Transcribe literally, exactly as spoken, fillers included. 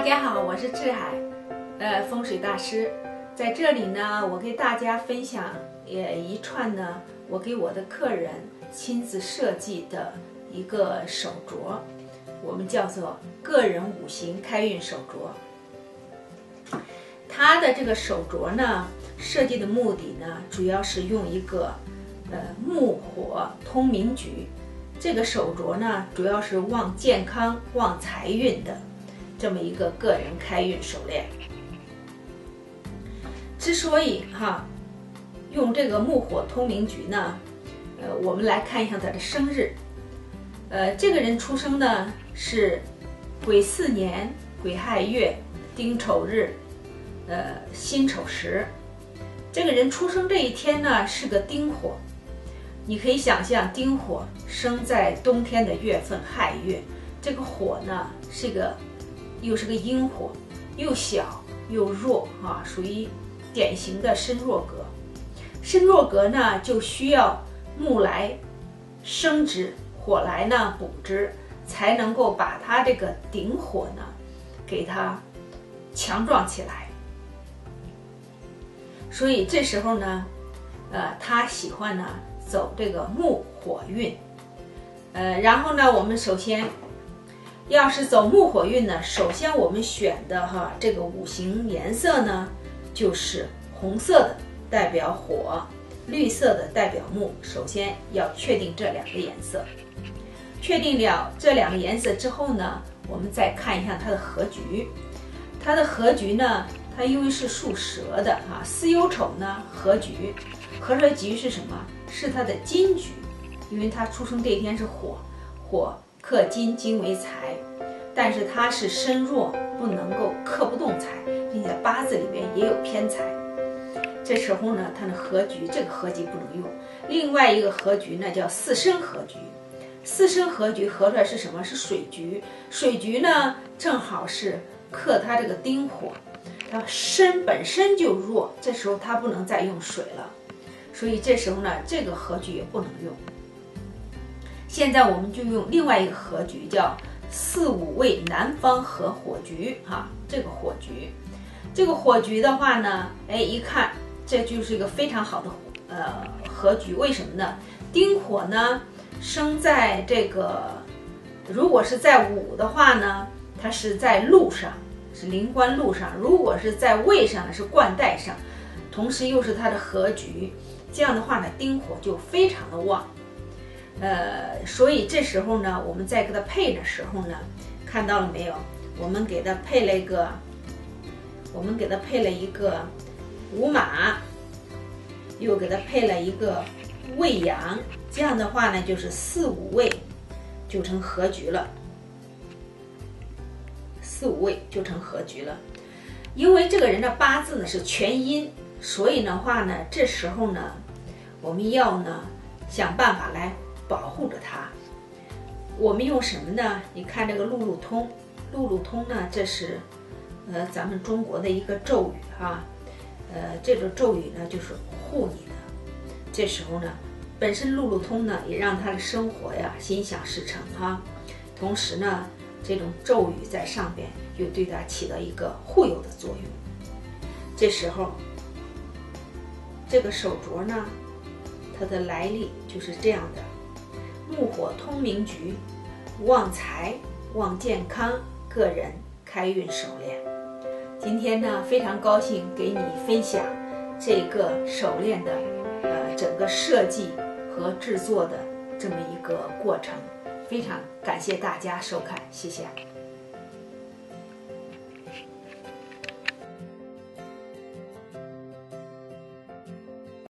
大家好，我是志海，呃，风水大师。在这里呢，我给大家分享也一串呢，我给我的客人亲自设计的一个手镯，我们叫做个人五行开运手镯。它的这个手镯呢，设计的目的呢，主要是用一个呃木火通明局。这个手镯呢，主要是旺健康、旺财运的。 这么一个个人开运手链，之所以哈、啊、用这个木火通明局呢，呃，我们来看一下他的生日。呃，这个人出生呢是癸巳年癸亥月丁丑日，呃，辛丑时。这个人出生这一天呢是个丁火，你可以想象丁火生在冬天的月份亥月，这个火呢是个。 又是个阴火，又小又弱啊，属于典型的身弱格。身弱格呢，就需要木来生之，火来呢补之，才能够把它这个顶火呢，给它强壮起来。所以这时候呢，呃，他喜欢呢走这个木火运，呃，然后呢，我们首先。 要是走木火运呢，首先我们选的哈这个五行颜色呢，就是红色的代表火，绿色的代表木。首先要确定这两个颜色，确定了这两个颜色之后呢，我们再看一下它的合局。它的合局呢，它因为是属蛇的啊，巳酉丑呢合局，合蛇局是什么？是它的金局，因为它出生这一天是火，火。 克金，金为财，但是它是身弱，不能够克不动财，并且八字里边也有偏财。这时候呢，它的合局这个合局不能用。另外一个合局呢叫四身合局，四身合局合出来是什么？是水局。水局呢正好是克它这个丁火，它身本身就弱，这时候它不能再用水了，所以这时候呢，这个合局也不能用。 现在我们就用另外一个合局，叫四五位南方合火局哈、啊。这个火局，这个火局的话呢，哎，一看这就是一个非常好的呃合局。为什么呢？丁火呢生在这个，如果是在午的话呢，它是在路上，是临官路上；如果是在未上呢，是冠带上。同时又是它的合局，这样的话呢，丁火就非常的旺。 呃，所以这时候呢，我们在给它配的时候呢，看到了没有？我们给它配了一个，我们给它配了一个午马，又给它配了一个未羊，这样的话呢，就是四五位就成合局了，四五位就成合局了。因为这个人的八字呢是全阴，所以的话呢，这时候呢，我们要呢想办法来。 保护着它，我们用什么呢？你看这个路路通，路路通呢，这是呃咱们中国的一个咒语啊，呃这个咒语呢就是护你的。这时候呢，本身路路通呢也让他的生活呀心想事成哈、啊，同时呢这种咒语在上边又对它起到一个护佑的作用。这时候，这个手镯呢，它的来历就是这样的。 木火通明局，旺财旺健康，个人开运手链。今天呢，非常高兴给你分享这个手链的呃整个设计和制作的这么一个过程，非常感谢大家收看，谢谢。